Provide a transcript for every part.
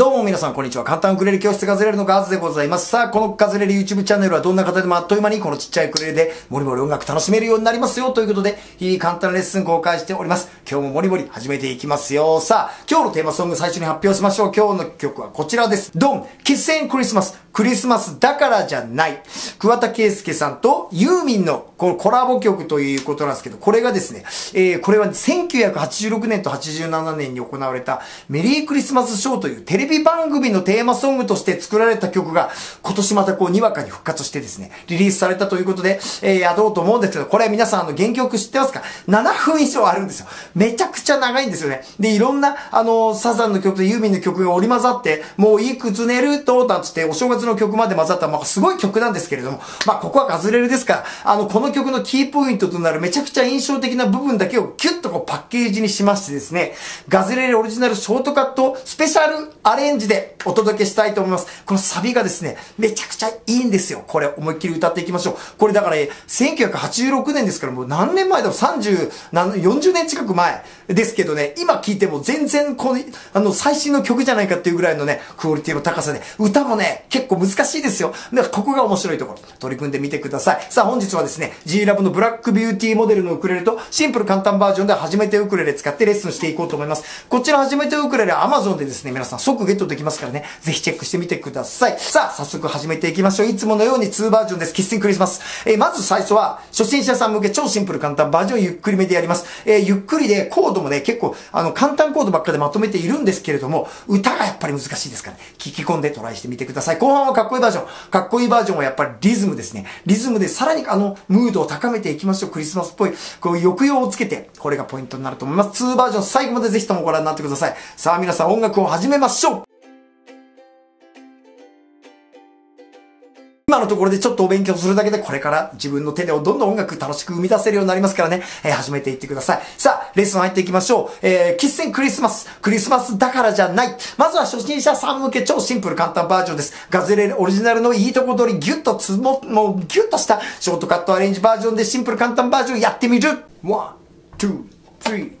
どうも皆さんこんにちは。簡単ウクレレ教室ガズレレのガーズでございます。さあ、このガズレレ YouTube チャンネルはどんな方でもあっという間にこのちっちゃいウクレレでモリモリ音楽楽しめるようになりますよということで、日々簡単なレッスン公開しております。今日もモリモリ始めていきますよ。さあ、今日のテーマソング最初に発表しましょう。今日の曲はこちらです。ドン Kissin' Christmas クリスマスだからじゃない。桑田佳祐さんとユーミンのこのコラボ曲ということなんですけど、これがですね、これは1986年と87年に行われたメリークリスマスショーというテレビ番組のテーマソングとして作られた曲が今年またこうにわかに復活してですね、リリースされたということで、やろうと思うんですけど、これ皆さん原曲知ってますか ?7 分以上あるんですよ。めちゃくちゃ長いんですよね。で、いろんなサザンの曲とユーミンの曲が織り混ざって、もういくつ寝ると、なんつってお正月の曲まで混ざった、まあすごい曲なんですけれども、まあここはガズレレですから、この曲のキーポイントとなるめちゃくちゃ印象的な部分だけをキュッとこうパッケージにしましてですね、ガズレレオリジナルショートカットスペシャルアレンジでお届けしたいと思います。このサビがですね、めちゃくちゃいいんですよ。これ思いっきり歌っていきましょう。これだから、1986年ですからもう何年前だろう ?40 年近く前ですけどね、今聴いても全然この、最新の曲じゃないかっていうぐらいのね、クオリティの高さで、歌もね、結構難しいですよ。だからここが面白いところ、取り組んでみてください。さあ本日はですね、G-Love のブラックビューティーモデルのウクレレとシンプル簡単バージョンで初めてウクレレ使ってレッスンしていこうと思います。こちら初めてウクレレ Amazon でですね、皆さん即ゲットできますからね、ぜひチェックしてみてください。さあ、早速始めていきましょう。いつものように2バージョンです。Kissin' Christmas。まず最初は、初心者さん向け超シンプル簡単バージョンゆっくりめでやります。ゆっくりでコードもね、結構、簡単コードばっかでまとめているんですけれども、歌がやっぱり難しいですからね、聞き込んでトライしてみてください。後半はかっこいいバージョン。かっこいいバージョンはやっぱりリズムですね。リズムでさらにムードを高めていきましょう。クリスマスっぽい、こう、抑揚をつけて、これがポイントになると思います。2バージョン最後までぜひともご覧になってください。さあ、皆さん音楽を始めましょう。今のところでちょっとお勉強するだけでこれから自分の手でどんどん音楽楽しく生み出せるようになりますからね、始めていってください。さあ、レッスン入っていきましょう。Kissin' Christmas。クリスマスだからじゃない。まずは初心者さん向け超シンプル簡単バージョンです。ガズレレオリジナルのいいとこ取りギュッともうギュッとしたショートカットアレンジバージョンでシンプル簡単バージョンやってみる。1、2、3、4。「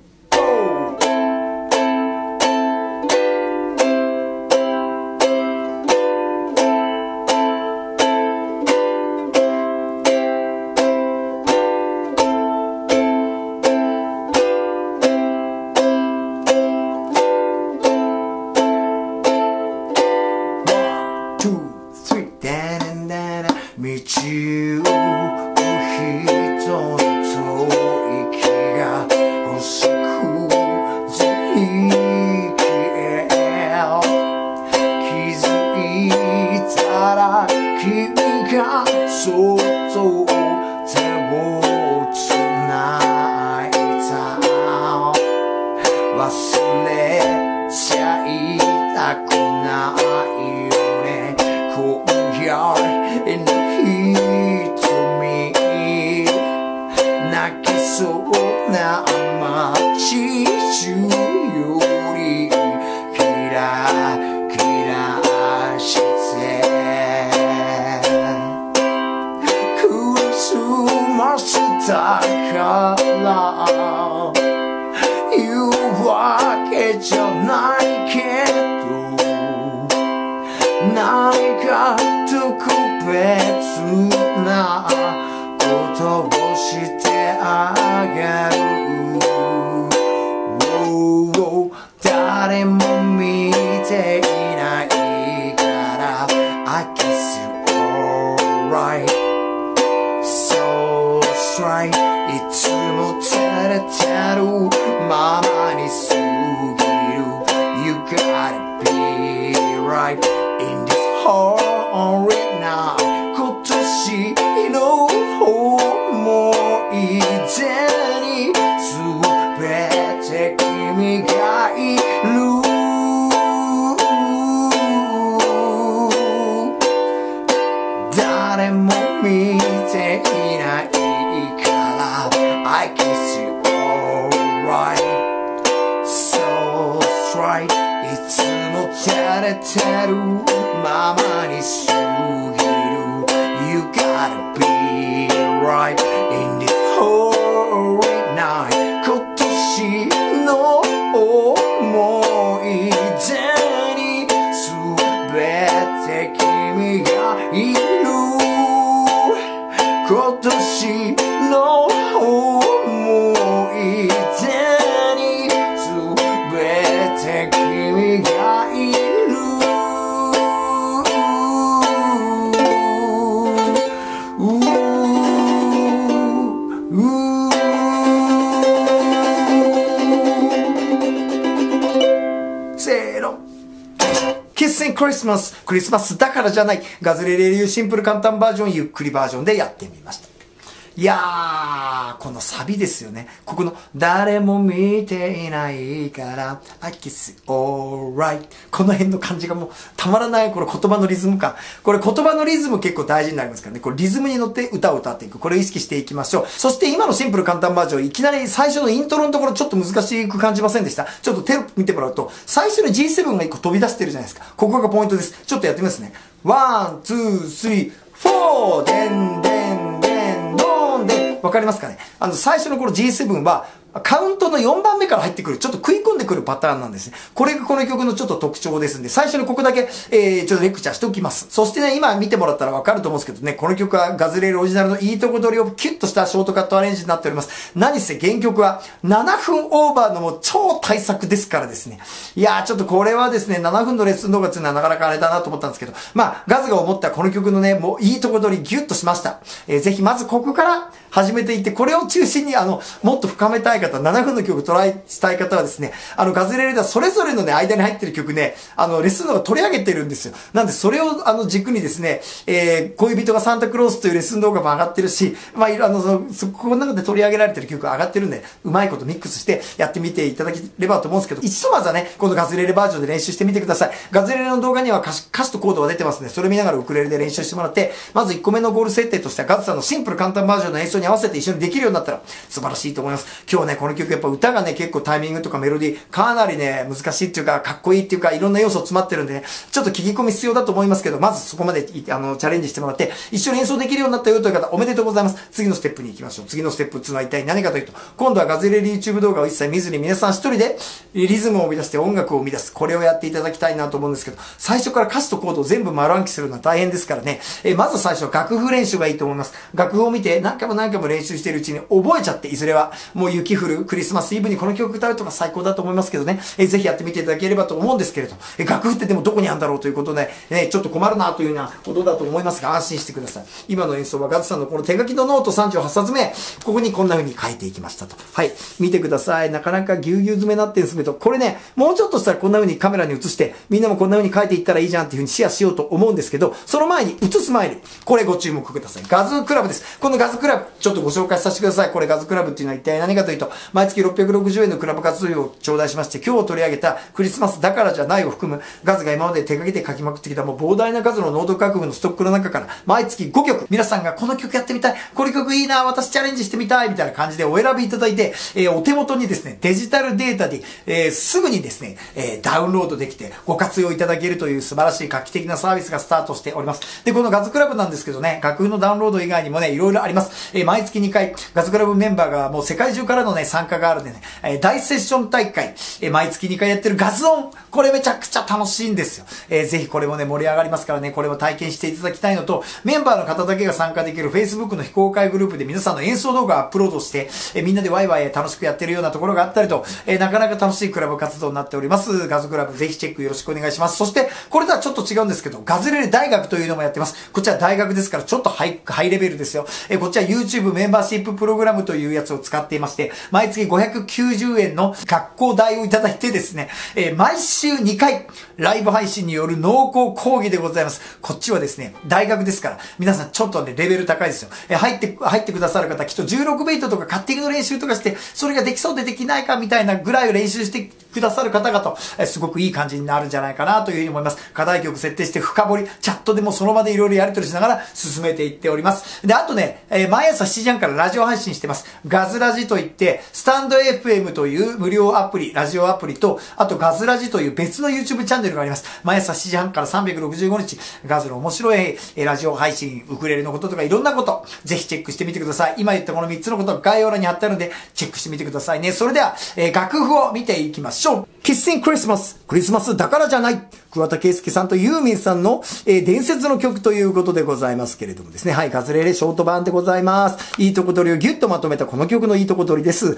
Kissin' Christmas クリスマスだからじゃないガズレレ流シンプル簡単バージョンゆっくりバージョンでやってみました。いやー、このサビですよね。ここの誰も見ていないからI kiss alright この辺の感じがもうたまらない。これ言葉のリズム感、これ言葉のリズム結構大事になりますからね。これリズムに乗って歌を歌っていく、これを意識していきましょう。そして今のシンプル簡単バージョン、いきなり最初のイントロのところちょっと難しく感じませんでした？ちょっとテロップ見てもらうと最初に G7 が1個飛び出してるじゃないですか。ここがポイントです。ちょっとやってみますね。 1,2,3,4 でんでん。わかりますかね？最初のこの G7 は、カウントの4番目から入ってくる、ちょっと食い込んでくるパターンなんですね。これがこの曲のちょっと特徴ですんで、最初にここだけ、ちょっとレクチャーしておきます。そしてね、今見てもらったらわかると思うんですけどね、この曲はガズレレオリジナルのいいとこ取りをキュッとしたショートカットアレンジになっております。何せ原曲は7分オーバーのもう超大作ですからですね。いやー、ちょっとこれはですね、7分のレッスン動画っていうのはなかなかあれだなと思ったんですけど、まあ、ガズが思ったこの曲のね、もういいとこ取りギュッとしました。ぜひまずここから始めていって、これを中心にもっと深めたい方、7分の曲トライしたい方はですね、ガズレレではそれぞれのね、間に入ってる曲ね、レッスン動画取り上げてるんですよ。なんで、それを軸にですね、恋人がサンタクロースというレッスン動画も上がってるし、まあ、この中で取り上げられてる曲が上がってるんで、うまいことミックスしてやってみていただければと思うんですけど、一度まずはね、このガズレレバージョンで練習してみてください。ガズレレの動画には歌詞とコードが出てますね。それ見ながらウクレレで練習してもらって、まず1個目のゴール設定としては、ガズさんのシンプル簡単バージョンの演奏に合わせて一緒にできるようになったら、素晴らしいと思います。今日はね、この曲やっぱ歌がね、結構タイミングとかメロディーかなりね、難しいっていうか、かっこいいっていうか、いろんな要素詰まってるんでね、ちょっと聞き込み必要だと思いますけど、まずそこまでチャレンジしてもらって、一緒に演奏できるようになったよという方、おめでとうございます。次のステップに行きましょう。次のステップっていうのは一体何かというと、今度はガズレレ YouTube 動画を一切見ずに皆さん一人でリズムを生み出して音楽を生み出す。これをやっていただきたいなと思うんですけど、最初から歌詞とコードを全部丸暗記するのは大変ですからね、まず最初は楽譜練習がいいと思います。楽譜を見て何回も何回も練習しているうちに覚えちゃって、いずれはもう雪降るクリスマスイブにこの曲歌うとか最高だと思いますけどね、ぜひやってみていただければと思うんですけれど、楽譜ってでもどこにあるんだろうということで、ちょっと困るなというようなことだと思いますが、安心してください。今の演奏はガズさんのこの手書きのノート38冊目、ここにこんな風に書いていきましたと。はい、見てください。なかなかぎゅうぎゅう詰めになってるんですけど、これね、もうちょっとしたらこんな風にカメラに映して、みんなもこんな風に書いていったらいいじゃんっていう風にシェアしようと思うんですけど、その前に、映す前に、これご注目ください。ガズクラブです。このガズクラブ、ちょっとご紹介させてください。これガズクラブっていうのは一体何かというと、毎月660円のクラブ活動費を頂戴しまして、今日取り上げたクリスマスだからじゃないを含む、ガズが今まで手掛けて書きまくってきたもう膨大な数のノート楽譜のストックの中から、毎月5曲、皆さんがこの曲やってみたい、これ曲いいな、私チャレンジしてみたい、みたいな感じでお選びいただいて、お手元にですね、デジタルデータで、すぐにですね、ダウンロードできて、ご活用いただけるという素晴らしい画期的なサービスがスタートしております。で、このガズクラブなんですけどね、楽譜のダウンロード以外にもね、いろいろあります。毎月2回、ガズクラブメンバーがもう世界中からのね、参加があるんでね、大セッション大会、毎月2回やってるガズオン、これめちゃくちゃ楽しいんですよ。ぜひこれもね、盛り上がりますからね、これを体験していただきたいのと、メンバーの方だけが参加できる Facebook の非公開グループで皆さんの演奏動画をアップロードして、みんなでワイワイ楽しくやってるようなところがあったりと、なかなか楽しいクラブ活動になっております。ガズクラブ、ぜひチェックよろしくお願いします。そして、これとはちょっと違うんですけど、ガズレレ大学というのもやってます。こちら大学ですから、ちょっとハイレベルですよ。こっちは YouTube メンバーシッププログラムというやつを使っていまして、毎月590円の学校代をいただいてですね、毎週2回、ライブ配信による濃厚講義でございます。こっちはですね、大学ですから、皆さんちょっとね、レベル高いですよ。入ってくださる方、きっと16ベイトとかカッティングの練習とかして、それができそうでできないかみたいなぐらいを練習してくださる方々、すごくいい感じになるんじゃないかなというふうに思います。課題曲設定して深掘り、チャットでもその場でいろいろやり取りしながら進めていっております。で、あとね、毎朝7時半からラジオ配信してます。ガズラジといって、スタンド FM という無料アプリ、ラジオアプリと、あとガズラジという別の YouTube チャンネルがあります。毎朝7時半から365日、ガズの面白いラジオ配信、ウクレレのこととかいろんなこと、ぜひチェックしてみてください。今言ったこの3つのことは概要欄に貼ってあるので、チェックしてみてくださいね。それでは、楽譜を見ていきましょう。Kissin' Christmas クリスマスだからじゃない桑田佳祐さんとユーミンさんの、伝説の曲ということでございますけれどもですね。はい、ガズレレショート版でございます。いいとこ取りをギュッとまとめたこの曲のいいとこ取りです。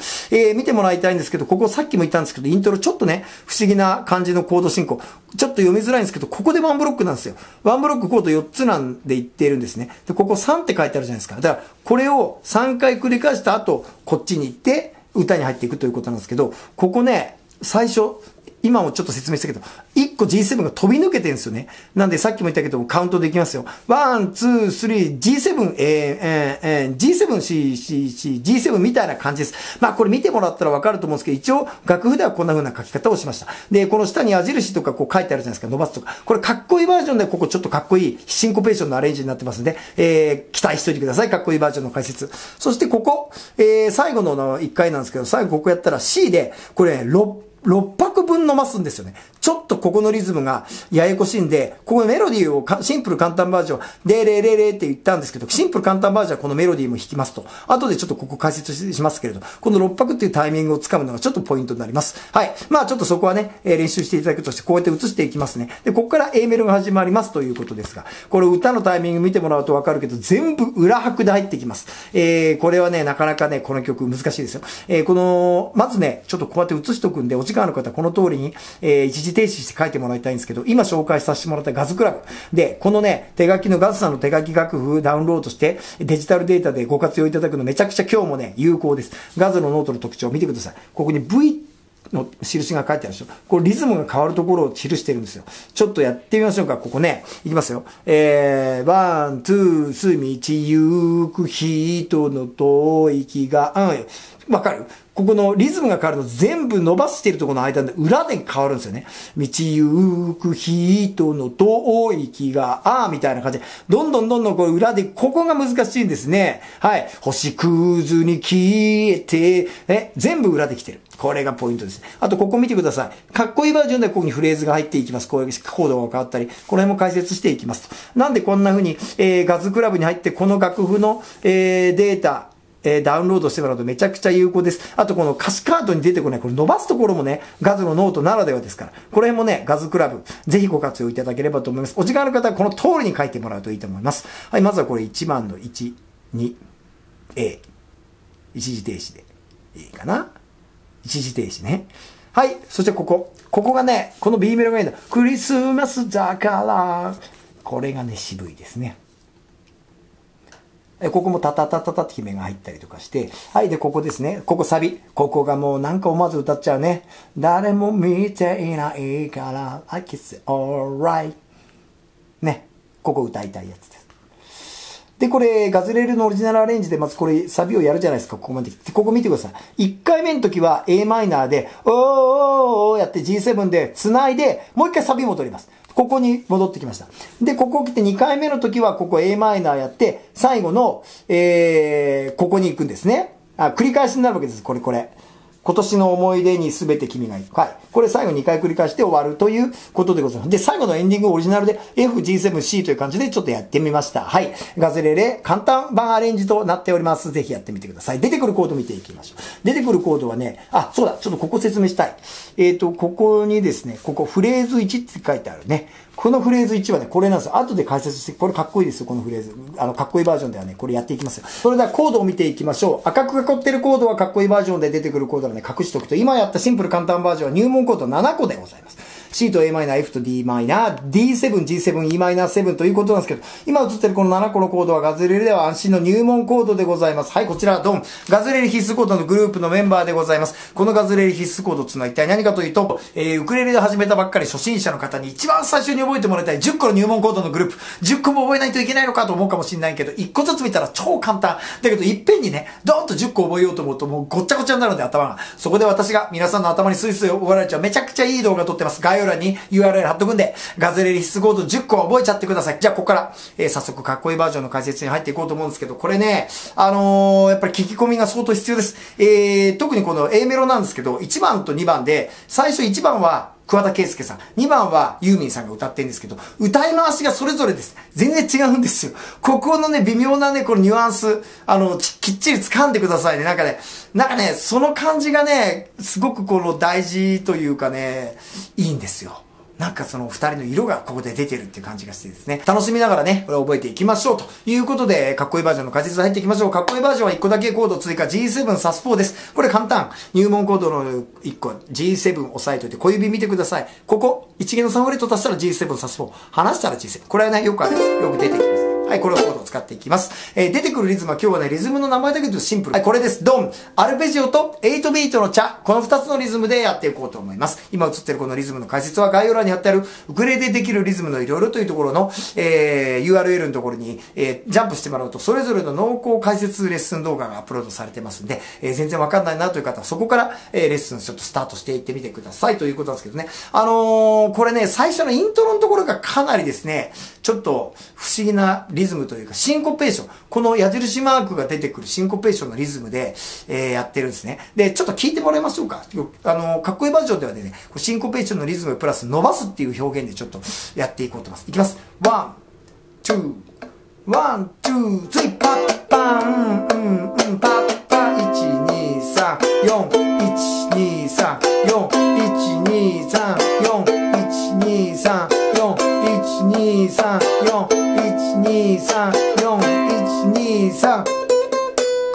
見てもらいたいんですけど、ここさっきも言ったんですけど、イントロちょっとね、不思議な感じのコード進行。ちょっと読みづらいんですけど、ここでワンブロックなんですよ。ワンブロックコード4つなんで言っているんですね。で、ここ3って書いてあるじゃないですか。だから、これを3回繰り返した後、こっちに行って、歌に入っていくということなんですけど、ここね、最初、今もちょっと説明したけど、1個 G7 が飛び抜けてるんですよね。なんでさっきも言ったけど、カウントできますよ。1、2、3、G7、G7、C、C、C、G7 みたいな感じです。まあこれ見てもらったらわかると思うんですけど、一応楽譜ではこんな風な書き方をしました。で、この下に矢印とかこう書いてあるじゃないですか、伸ばすとか。これかっこいいバージョンで、ここちょっとかっこいいシンコペーションのアレンジになってますんで、期待しておいてください。かっこいいバージョンの解説。そしてここ、最後の1回なんですけど、最後ここやったら C で、これ6拍分伸ばすんですよね。ちょっとここのリズムがややこしいんで、ここのメロディーをシンプル簡単バージョン、0000って言ったんですけど、シンプル簡単バージョンはこのメロディーも弾きますと。後でちょっとここ解説しますけれど、この6拍っていうタイミングをつかむのがちょっとポイントになります。はい。まあちょっとそこはね、練習していただくとして、こうやって移していきますね。で、ここから A メロが始まりますということですが、これ歌のタイミング見てもらうとわかるけど、全部裏拍で入ってきます。これはね、なかなかね、この曲難しいですよ。まずね、ちょっとこうやって移しとくんで、時間ある方はこの通りに、一時停止して書いてもらいたいんですけど、今紹介させてもらったガズクラブ。で、このね、手書きのガズさんの手書き楽譜ダウンロードして、デジタルデータでご活用いただくのめちゃくちゃ今日もね、有効です。ガズのノートの特徴を見てください。ここに V の印が書いてあるでしょ。これリズムが変わるところを記してるんですよ。ちょっとやってみましょうか。ここね、いきますよ。ワン、ツー、スミチ、ゆく人の遠い気が、わかる？ここのリズムが変わるの全部伸ばしているところの間で裏で変わるんですよね。道行く人の遠い気が、みたいな感じで、どんどんこれ裏で、ここが難しいんですね。はい。星屑に消えて、全部裏で来てる。これがポイントですね。あと、ここ見てください。かっこいいバージョンではここにフレーズが入っていきます。こういうコードが変わったり、この辺も解説していきますと。なんでこんな風に、ガズクラブに入って、この楽譜の、データ、ダウンロードしてもらうとめちゃくちゃ有効です。あとこの歌詞カードに出てこない、これ伸ばすところもね、ガズのノートならではですから、これもね、ガズクラブ、ぜひご活用いただければと思います。お時間ある方はこの通りに書いてもらうといいと思います。はい、まずはこれ1番の1、2、A。一時停止で。いいかな？一時停止ね。はい、そしてここ。ここがね、この B メロがいいんだ。クリスマスだから。これがね、渋いですね。ここもタタタタタって姫が入ったりとかして、はい、で、ここですね。ここサビ。ここがもうなんか思わず歌っちゃうね。誰も見ていないから、I kiss alright。ね。ここ歌いたいやつです。で、これ、ガズレールのオリジナルアレンジで、まずこれサビをやるじゃないですか。ここまで来て。ここ見てください。1回目の時は A マイナーで、おーやって G7 で繋いで、もう1回サビ戻ります。ここに戻ってきました。で、ここ来て2回目の時は、ここ A マイナーやって、最後の、ここに行くんですね。繰り返しになるわけです。これ。今年の思い出に全て君がいる。はい。これ最後2回繰り返して終わるということでございます。で、最後のエンディングオリジナルで F、G7、C という感じでちょっとやってみました。はい。ガズレレ簡単版アレンジとなっております。ぜひやってみてください。出てくるコード見ていきましょう。出てくるコードはね、そうだ。ちょっとここ説明したい。ここにですね、ここフレーズ1って書いてあるね。このフレーズ1はね、これなんですよ。後で解説して、これかっこいいですよ、このフレーズ。かっこいいバージョンではね、これやっていきますよ。それではコードを見ていきましょう。赤く囲ってるコードはかっこいいバージョンで出てくるコードはね、隠しておくと、今やったシンプル簡単バージョンは入門コード7個でございます。C と Am、F と Dm、D7、G7、Em7 ということなんですけど、今映ってるこの7個のコードはガズレレでは安心の入門コードでございます。はい、こちらはドン。ガズレレ必須コードのグループのメンバーでございます。このガズレレ必須コードっていうのは一体何かというと、ウクレレで始めたばっかり初心者の方に一番最初に覚えてもらいたい10個の入門コードのグループ。10個も覚えないといけないのかと思うかもしれないけど、1個ずつ見たら超簡単。だけど、いっぺんにね、ドーンと10個覚えようと思うともうごっちゃごちゃになるので頭が。そこで私が皆さんの頭にスイスイ覚えられちゃうめちゃくちゃいい動画撮ってます。概要欄に URL 貼っとくんで、ガズレレ必須コード10個覚えちゃってください。じゃあ、ここから、早速、かっこいいバージョンの解説に入っていこうと思うんですけど、これね、やっぱり聞き込みが相当必要です。特にこの A メロなんですけど、1番と2番で、最初1番は、桑田佳祐さん。2番はユーミンさんが歌ってるんですけど、歌い回しがそれぞれです。全然違うんですよ。ここのね、微妙なね、このニュアンス、きっちり掴んでくださいね。なんかね、その感じがね、すごくこの大事というかね、いいんですよ。なんかその2人の色がここで出てるっていう感じがしてですね。楽しみながらね、これを覚えていきましょう。ということで、かっこいいバージョンの解説入っていきましょう。かっこいいバージョンは1個だけコード追加 G7 サス4です。これ簡単。入門コードの1個 G7 押さえといて、小指見てください。ここ、1弦の3フレット足したら G7 サス4。離したら G7。これはね、よく出てきます。はい、これをどんどん使っていきます。出てくるリズムは今日はね、リズムの名前だけどシンプル。はい、これです。ドン、アルペジオと8ビートの茶。この2つのリズムでやっていこうと思います。今映ってるこのリズムの解説は概要欄に貼ってある、ウクレレでできるリズムのいろいろというところの、URL のところに、ジャンプしてもらうと、それぞれの濃厚解説レッスン動画がアップロードされてますんで、全然わかんないなという方はそこから、レッスンちょっとスタートしていってみてくださいということなんですけどね。これね、最初のイントロのところがかなりですね、ちょっと不思議なリズムというか、シンコペーション。この矢印マークが出てくるシンコペーションのリズムで、やってるんですね。で、ちょっと聞いてもらいましょうか。かっこいいバージョンではね、シンコペーションのリズムプラス伸ばすっていう表現でちょっとやっていこうと思います。いきます。ワン、ツー、ワン、ツー、スリー、パッパン、うん、パッパ、1、2、3、4、1、2、3、4、1、2、3、4、1、2、3、4、1、2、3、4、1、2、3、4、1、2、3。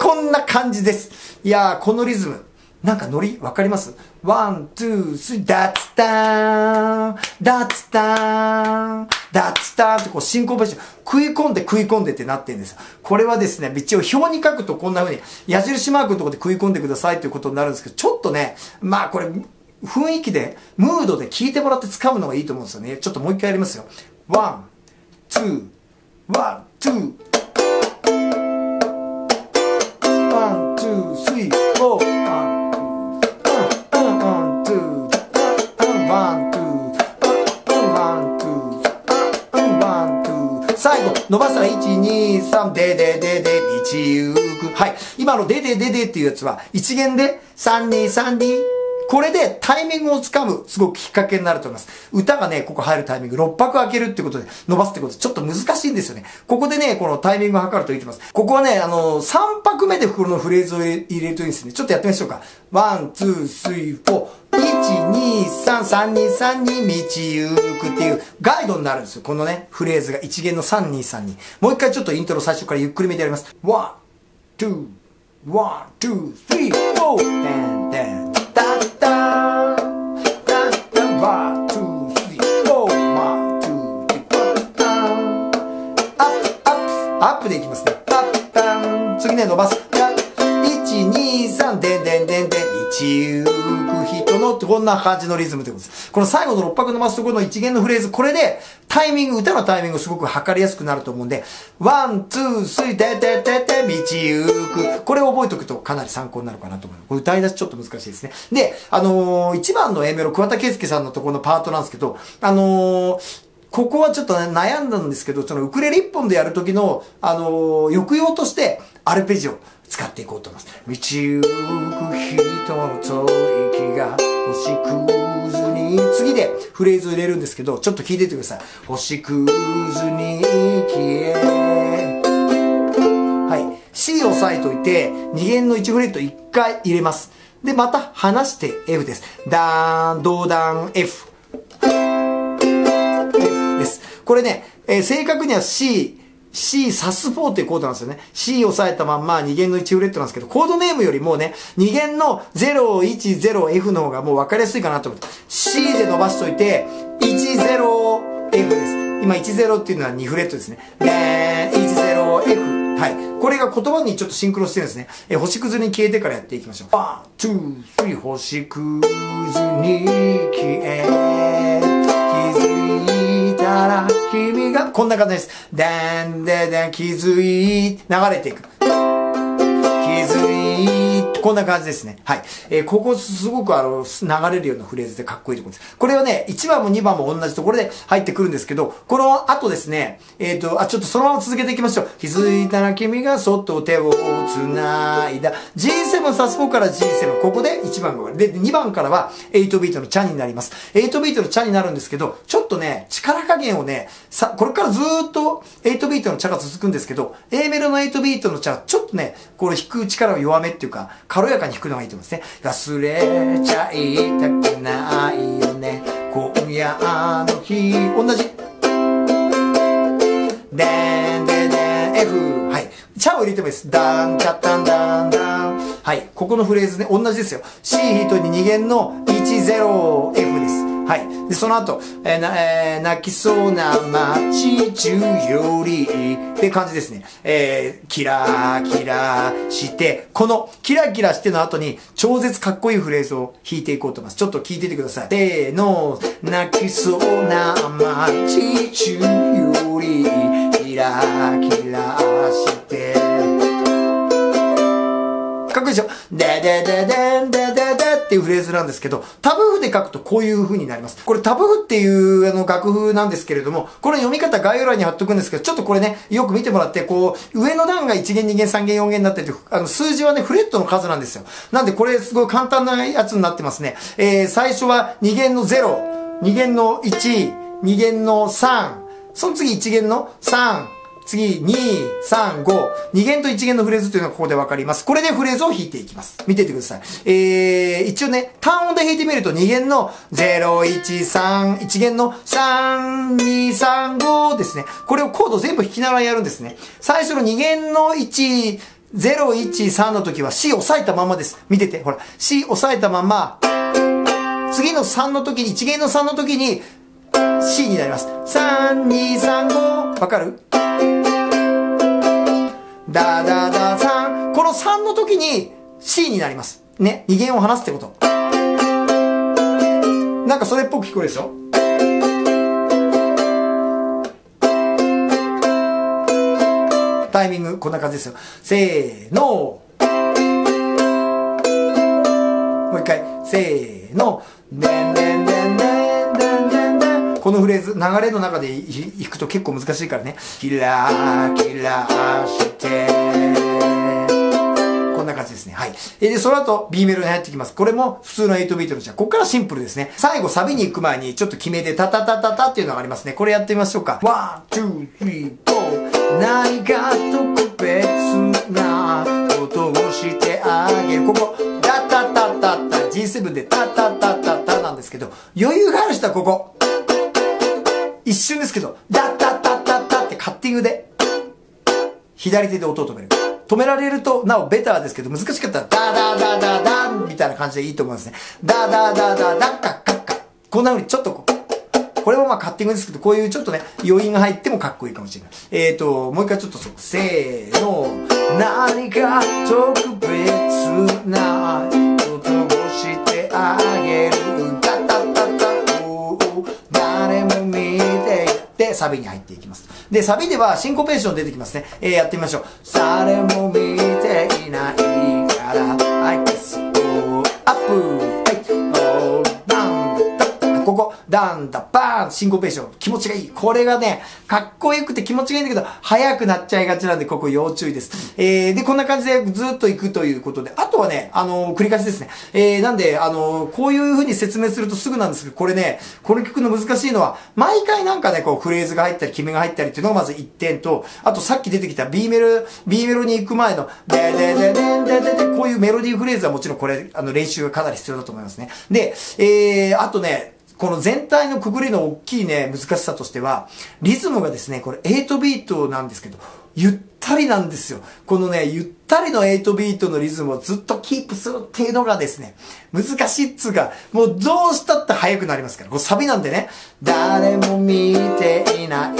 こんな感じです。いやー、このリズム。なんかノリわかります？ワン、ツー、スリー、ダッツターン、ダッツターン、ダッツターンってこう進行ペーション、食い込んで食い込んでってなってるんですよ。これはですね、一応表に書くとこんな風に矢印マークのところで食い込んでくださいということになるんですけど、ちょっとね、まあこれ雰囲気で、ムードで聞いてもらって掴むのがいいと思うんですよね。ちょっともう一回やりますよ。ワン、ツー、ワン、ツー。伸ばしたら、1、2、3、でででで、道行く。はい。今のででででっていうやつは、一弦で、3、2、3、2。これでタイミングをつかむ、すごくきっかけになると思います。歌がね、ここ入るタイミング、6拍開けるってことで、伸ばすってことで、ちょっと難しいんですよね。ここでね、このタイミングを測ると言ってます。ここはね、3拍目で袋のフレーズを入れるといいんですね。ちょっとやってみましょうか。ワン、ツー、スリー、フォー。1233232道行くっていうガイドになるんですよ。このね、フレーズが1弦の3232。もう一回ちょっとイントロ最初からゆっくりめでやります。1、2、1、2、3、4。てんてん、たったん、たったん、1、2、3、4。1、2、3、4。アップ、アップ、アップでいきますね。たったん。次ね、伸ばす。1、2、3、でんでんでんでん。道行く人のってこんな感じのリズムってことです。この最後の6拍伸ばすところの一弦のフレーズ、これでタイミング、歌のタイミングすごく測りやすくなると思うんで、ワン、ツー、スリー、てててて、道行く。これを覚えておくとかなり参考になるかなと思います。これ歌い出しちょっと難しいですね。で、1番のAメロ、桑田佳祐さんのところのパートなんですけど、ここはちょっと、ね、悩んだんですけど、そのウクレレ1本でやるときの、抑揚として、アルペジオ使っていこうと思います。道行く人の吐息が星屑に、次でフレーズを入れるんですけど、ちょっと聞いていてください。星屑に消え。はい。C を押さえといて、2弦の1フレット1回入れます。で、また離して F です。ダーン、ドーダン、F。F です。これね、正確には C サス4っていうコードなんですよね。C を押さえたまんま2弦の1フレットなんですけど、コードネームよりもね、2弦の 010F の方がもう分かりやすいかなと思って。C で伸ばしといて、10F です。今10っていうのは2フレットですね。で、10F。はい。これが言葉にちょっとシンクロしてるんですね。星屑に消えてからやっていきましょう。ワン、ツー、スリー、星屑に消え、気づいたら、君が、こんな感じです。でんでんでん、気づい、流れていく。気づい、こんな感じですね。はい。ここすごく流れるようなフレーズでかっこいいところです。これはね、1番も2番も同じところで入ってくるんですけど、この後ですね、ちょっとそのまま続けていきましょう。気づいたら君がそっと手を繋いだ。G7 サス4から G7。ここで1番が。で、2番からは8ビートのチャになります。8ビートのチャになるんですけど、ちょっとね、力加減をね、これからずーっと8ビートのチャが続くんですけど、A メロの8ビートのチャ、ちょっとね、これ弾く力を弱めっていうか、軽やかに弾くのがいいと思いますね。忘れちゃいたくないよね、今夜の日。同じ。でんででん F。はい。チャを入れてもいいです。ダン、チャッタン、ダン、ダン。はい。ここのフレーズね、同じですよ。C ヒートに2弦の 10F です。はい。で、その後、泣きそうな街中よりって感じですね。キラーキラーして、このキラキラしての後に超絶かっこいいフレーズを弾いていこうと思います。ちょっと聞いていてください。せーの、泣きそうな街中よりキラーキラーして。かっこいいでしょ？ででででんでででっていうフレーズなんですけど、タブ譜で書くとこういう風になります。これタブ譜っていう楽譜なんですけれども、これ読み方概要欄に貼っとくんですけど、ちょっとこれね、よく見てもらって、こう、上の段が1弦、2弦、3弦、4弦になってて、数字はね、フレットの数なんですよ。なんでこれすごい簡単なやつになってますね。最初は2弦の0、2弦の1、2弦の3、その次1弦の3、次、2、3、5。2弦と1弦のフレーズというのがここでわかります。これでフレーズを弾いていきます。見ててください。一応ね、単音で弾いてみると2弦の0、1、3、1弦の3、2、3、5ですね。これをコード全部弾きながらやるんですね。最初の2弦の1、0、1、3の時は C 押さえたままです。見てて、ほら。C 押さえたまま、次の3の時に、1弦の3の時に C になります。3、2、3、5。わかる？ダダダ3。この3の時に C になります。ね。2弦を離すってこと。なんかそれっぽく聞こえるでしょ？タイミング、こんな感じですよ。せーの。もう一回。せーの。でんでんでんでん。このフレーズ、流れの中で弾くと結構難しいからね。キラーキラーして。こんな感じですね。はい。で、その後 B メロに入ってきます。これも普通の8ビートのじゃ、ここからシンプルですね。最後サビに行く前にちょっと決めてタタタタタっていうのがありますね。これやってみましょうか。ワン、ツー、スリー、フォー。何か特別なことをしてあげる。ここ、タタタタタ、G7 でタタタタタなんですけど、余裕がある人はここ。一瞬ですけど、ダッダッダッダッダッってカッティングで、左手で音を止める。止められると、なおベターですけど、難しかったら、ダダダダダンみたいな感じでいいと思いますね。ダダダダダッカッカッカッ。こんな風にちょっとこれもまあカッティングですけど、こういうちょっとね、余韻が入ってもかっこいいかもしれない。もう一回ちょっとそう。せーの。何か特別なことをしてあげる。で、サビに入っていきます。で、サビではシンコペーション出てきますね。やってみましょう。誰も見ていないから、I guess go up, go down. ここ、ダンダバーン、シンコペーション。気持ちがいい。これがね、かっこよくて気持ちがいいんだけど、早くなっちゃいがちなんで、ここ要注意です。で、こんな感じでずっといくということで、あとはね、繰り返しですね。なんで、こういう風に説明するとすぐなんですけど、これね、この曲の難しいのは、毎回なんかね、こう、フレーズが入ったり、決めが入ったりっていうのがまず1点と、あとさっき出てきた B メロに行く前の、ででででででで、こういうメロディーフレーズはもちろんこれ、練習がかなり必要だと思いますね。で、あとね、この全体のくぐりの大きいね、難しさとしては、リズムがですね、これ8ビートなんですけど、ゆったりなんですよ。このね、ゆったりの8ビートのリズムをずっとキープするっていうのがですね、難しいっつうか、もうどうしたって速くなりますから、これサビなんでね、誰も見ていない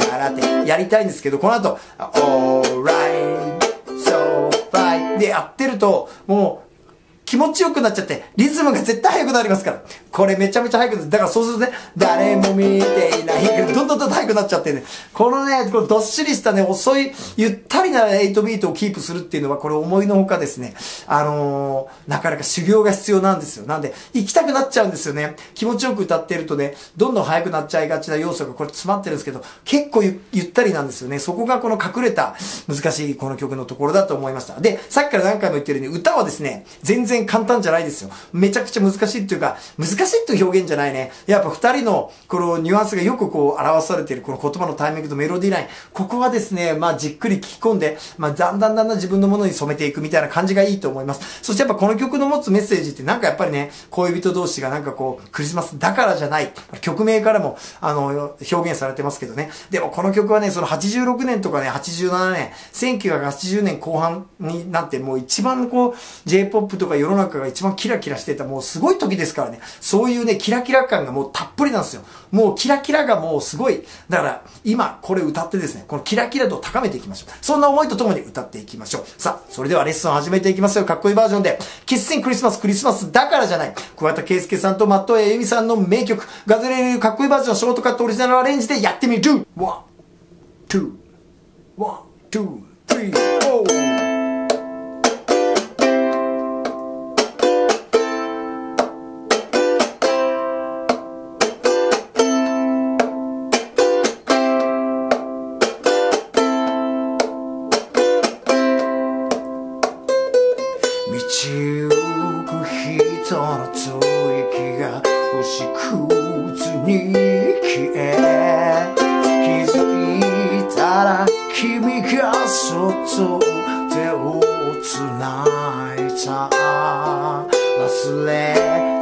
からってやりたいんですけど、この後、alright, so fine でやってると、もう、気持ちよくなっちゃって、リズムが絶対速くなりますから。これめちゃめちゃ速くなる。だからそうするとね、誰も見ていないけど、どんどん速くなっちゃってね。このね、このどっしりしたね、遅い、ゆったりな8ビートをキープするっていうのは、これ思いのほかですね、なかなか修行が必要なんですよ。なんで、行きたくなっちゃうんですよね。気持ちよく歌ってるとね、どんどん速くなっちゃいがちな要素がこれ詰まってるんですけど、結構ゆったりなんですよね。そこがこの隠れた難しいこの曲のところだと思いました。で、さっきから何回も言ってるように、歌はですね、全然簡単じゃないですよ。めちゃくちゃ難しいっていうか、難しいっていう表現じゃないね。やっぱ二人のこのニュアンスがよくこう表されているこの言葉のタイミングとメロディーライン。ここはですね、まあじっくり聞き込んで、まあだんだん自分のものに染めていくみたいな感じがいいと思います。そしてやっぱこの曲の持つメッセージってなんかやっぱりね、恋人同士がなんかこう、クリスマスだからじゃない。曲名からも表現されてますけどね。でもこの曲はね、その86年とかね、87年、1980年後半になってもう一番こう、J-POP とか世の中が一番キラキラしてた、もうすごい時ですからね。そういうね、キラキラ感がもうたっぷりなんですよ。もうキラキラがもうすごい。だから、今これ歌ってですね、このキラキラ度を高めていきましょう。そんな思いとともに歌っていきましょう。さあ、それではレッスンを始めていきますよ。かっこいいバージョンで。Kissin' Christmas、クリスマスだからじゃない。桑田佳祐さんと松任谷由実さんの名曲、ガズレールかっこいいバージョン、ショートカットオリジナルアレンジでやってみる。1、2、1、2、3、4。道行く人の吐息が星屑に消え、気づいたら君がそっと手を繋いだ。忘れ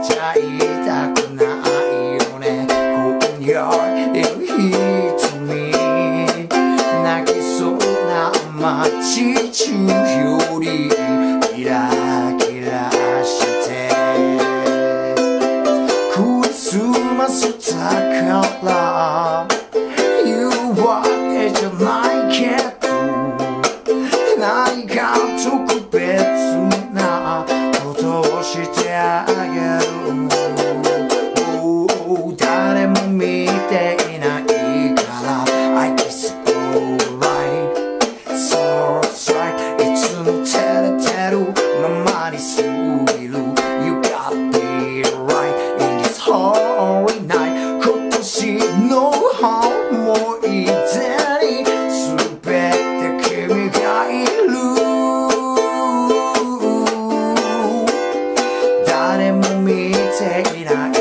ちゃいたくないよね、今夜いる瞳。泣きそうな街中よりキラキラしてクリスマスだから言うわけじゃないけど、何か特別なことをしてあげる。もう誰も見ていないから I kiss you alright, so it's right。 いつも照れてるYou gotta be right in this holy night。 今年の思い出に全て君がいる。誰も見ていない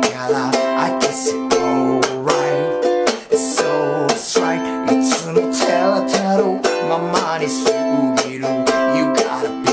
から I kiss it alright, it's so it's right。 いつも照れてるままに過ぎる。 You gotta be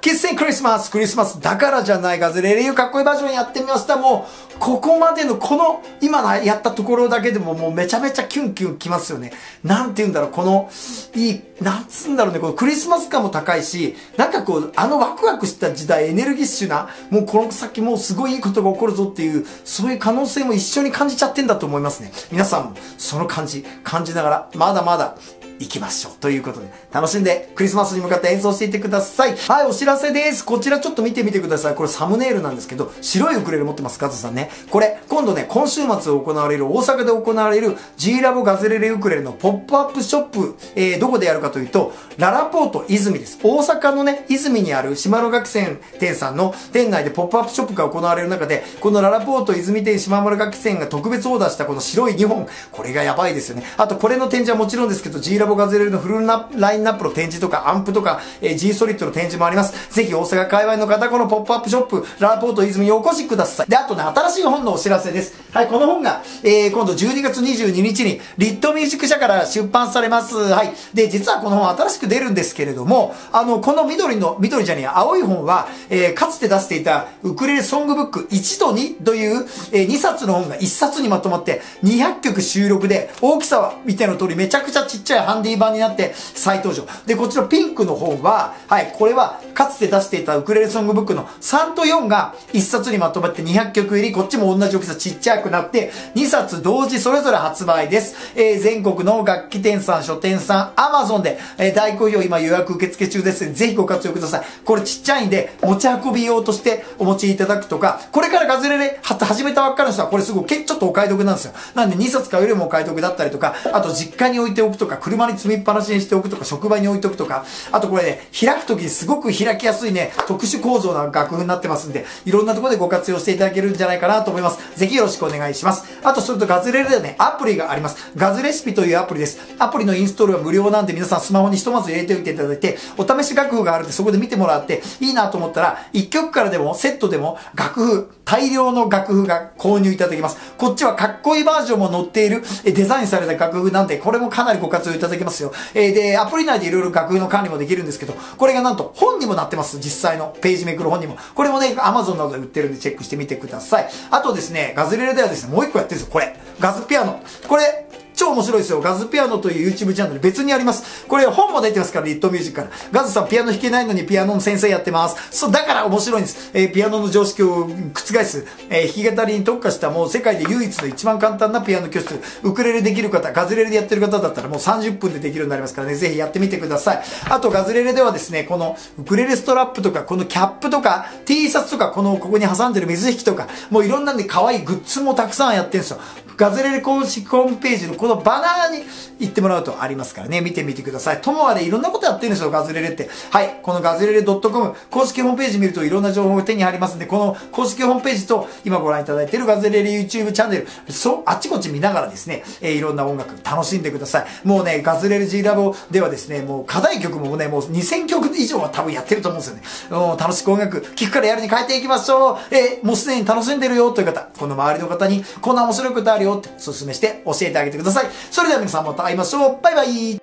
Kissin' Christmas、 クリスマスだからじゃない、ガズレールかっこいいバージョンやってみました。もうここまでのこの今やったところだけでももうめちゃめちゃキュンキュンきますよね。なんて言うんだろう、このいい、なんつうんだろうね、このクリスマス感も高いし、なんかこうワクワクした時代、エネルギッシュな、もうこの先もうすごいいいことが起こるぞっていう、そういう可能性も一緒に感じちゃってんだと思いますね。皆さんもその感じながらまだまだ行きましょうということで、楽しんでクリスマスに向かって演奏していってください。はい、お知らせです。こちらちょっと見てみてください。これサムネイルなんですけど、白いウクレレ持ってます、ガズさんね。これ今度ね、今週末行われる、大阪で行われる G-Love ガズレレウクレレのポップアップショップ、どこでやるかというと、ららぽーと泉です。大阪のね、泉にある島の学生店さんの店内でポップアップショップが行われる中で、このららぽーと泉店島村学生店が特別オーダーしたこの白い2本、これがやばいですよね。あとこれの展示はもちろんですけど、G-Loveガズレレのフルラインナップの展示とか、アンプとか、G ソリッドの展示もあります。ぜひ大阪界隈の方、このポップアップショップ、ららぽーと泉にお越しください。で、あとね、新しい本のお知らせです。はい、この本が、今度12月22日に、リットミュージック社から出版されます。はい。で、実はこの本新しく出るんですけれども、この緑じゃねえ、青い本は、かつて出していたウクレレソングブック1と2という、2冊の本が1冊にまとまって、200曲収録で、大きさは、見ての通り、めちゃくちゃちっちゃいハンディ版になって再登場。で、こっちのピンクの本は、はい、これはかつて出していたウクレレソングブックの3と4が1冊にまとまって200曲入り、こっちも同じ大きさちっちゃくなって、2冊同時それぞれ発売です。全国の楽器店さん、書店さん、Amazon で、大好評、今予約受付中です。ぜひご活用ください。これちっちゃいんで、持ち運び用としてお持ちいただくとか、これからガズレレ始めたばっかりの人は、これすごいちょっとお買い得なんですよ。なんで2冊買うよりもお買い得だったりとか、あと実家に置いておくとか、車に積みっぱなしにしておくとか、職場に置いておくとか、あとこれね、開くときにすごく開きやすいね、特殊構造な楽譜になってますんで、いろんなところでご活用していただけるんじゃないかなと思います。ぜひよろしくお願いします。あと、それとガズレレではね、アプリがあります。ガズレシピというアプリです。アプリのインストールは無料なんで、皆さんスマホにひとまず入れておいていただいて、お試し楽譜があるんで、そこで見てもらって、いいなと思ったら、1曲からでも、セットでも、楽譜、大量の楽譜が購入いただけます。こっちはかっこいいバージョンも載っている、デザインされた楽譜なんで、これもかなりご活用いただけますよ。で、アプリ内でいろいろ楽譜の管理もできるんですけど、これがなんと本にもなってます。実際のページめくる本にも。これもね、Amazon などで売ってるんでチェックしてみてください。あとですね、ガズレレではですね、もう一個やってるんですよ。これ。ガズピアノ。これ、超面白いですよ。ガズピアノという YouTube チャンネル別にあります。これ本も出てますから、リットミュージックから。ガズさんピアノ弾けないのにピアノの先生やってます。そう、だから面白いんです。ピアノの常識を覆す、弾き語りに特化したもう世界で唯一の一番簡単なピアノ教室。ウクレレできる方、ガズレレでやってる方だったらもう30分でできるようになりますからね、ぜひやってみてください。あとガズレレではですね、このウクレレストラップとか、このキャップとか、T シャツとか、ここに挟んでる水引きとか、もういろんなんで可愛いグッズもたくさんやってるんですよ。ガズレレ公式ホームページのこのバナーに行ってもらうとありますからね、見てみてください。ともあれいろんなことやってるんですよ、ガズレレって。はい、このガズレレ .com 公式ホームページ見るといろんな情報が手に入りますんで、この公式ホームページと今ご覧いただいているガズレレ YouTube チャンネル、あちこち見ながらですね、いろんな音楽楽しんでください。もうね、ガズレレ G-Love ではですね、もう課題曲もね、もう2000曲以上は多分やってると思うんですよね。もう楽しく音楽聴くからやるに変えていきましょう。もうすでに楽しんでるよという方、この周りの方にこんな面白いことあるよってお勧めして教えてあげてください。それでは皆さんまた会いましょう。バイバイ。